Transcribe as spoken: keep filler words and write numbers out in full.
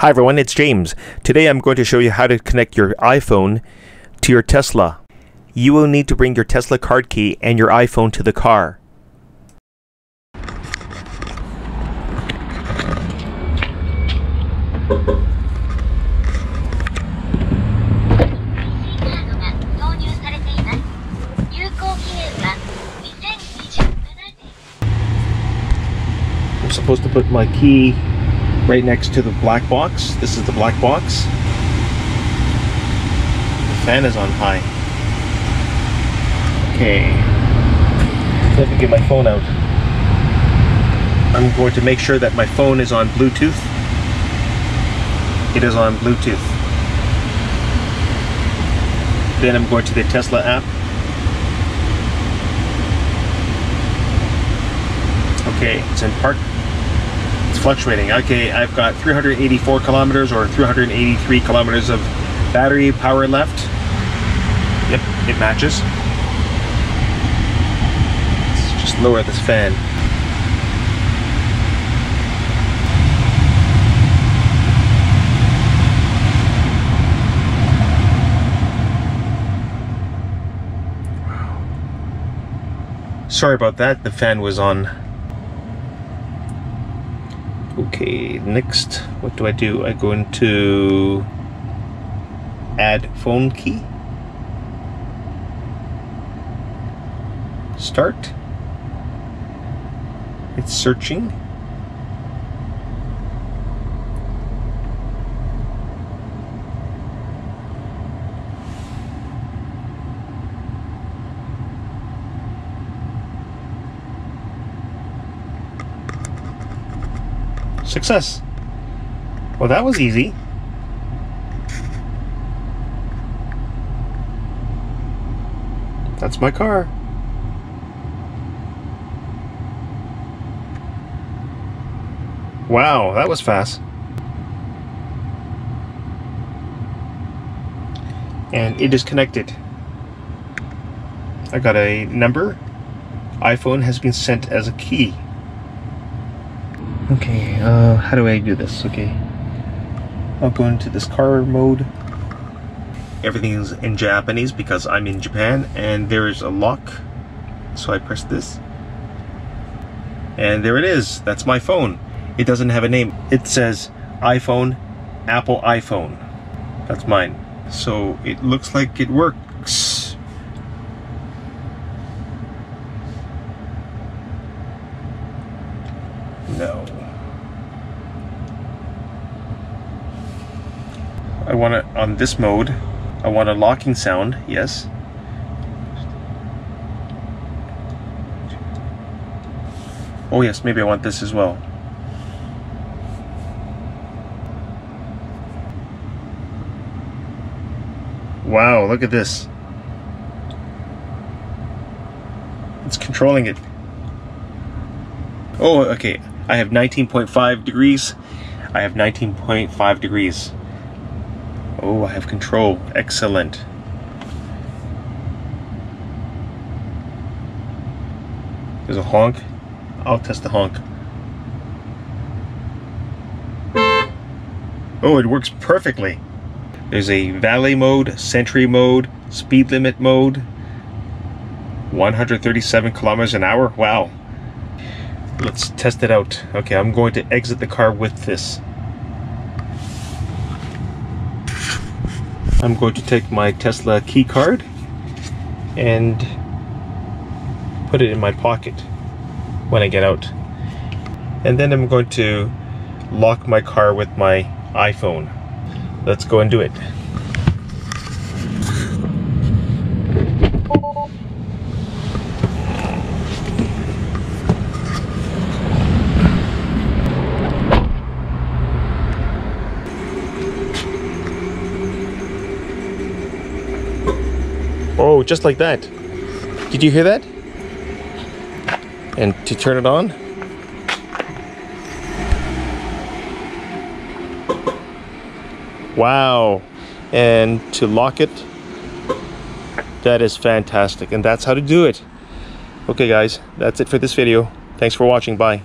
Hi everyone, it's James. Today I'm going to show you how to connect your iPhone to your Tesla. You will need to bring your Tesla card key and your iPhone to the car. I'm supposed to put my key right next to the black box. This is the black box. The fan is on high. Okay. Let me get my phone out. I'm going to make sure that my phone is on Bluetooth. It is on Bluetooth. Then I'm going to the Tesla app. Okay, it's in park. It's fluctuating. Okay, I've got three hundred eighty-four kilometers or three hundred eighty-three kilometers of battery power left. Yep, it matches. Let's just lower this fan. Wow. Sorry about that, the fan was on. Okay, next, what do I do? I go into add phone key, start, it's searching. Success. Well, that was easy. That's my car. Wow, that was fast. And it is connected. I got a number. iPhone has been sent as a key. Okay, uh, how do I do this? Okay, I'll go into this car mode. Everything is in Japanese because I'm in Japan, and there is a lock. So I press this. And there it is, that's my phone. It doesn't have a name. It says iPhone, Apple iPhone. That's mine. So it looks like it works. No. I want to, on this mode, I want a locking sound, yes. Oh yes, maybe I want this as well. Wow, look at this. It's controlling it. Oh, okay. I have nineteen point five degrees. I have nineteen point five degrees. Oh, I have control. Excellent. There's a honk. I'll test the honk. Oh, it works perfectly. There's a valet mode, sentry mode, speed limit mode. one hundred thirty-seven kilometers an hour. Wow. Let's test it out. Okay, I'm going to exit the car with this. I'm going to take my Tesla key card and put it in my pocket when I get out. And then I'm going to lock my car with my iPhone. Let's go and do it. Oh, just like that. Did you hear that? And to turn it on. Wow. And to lock it. That is fantastic. And that's how to do it. Okay guys, that's it for this video. Thanks for watching. Bye.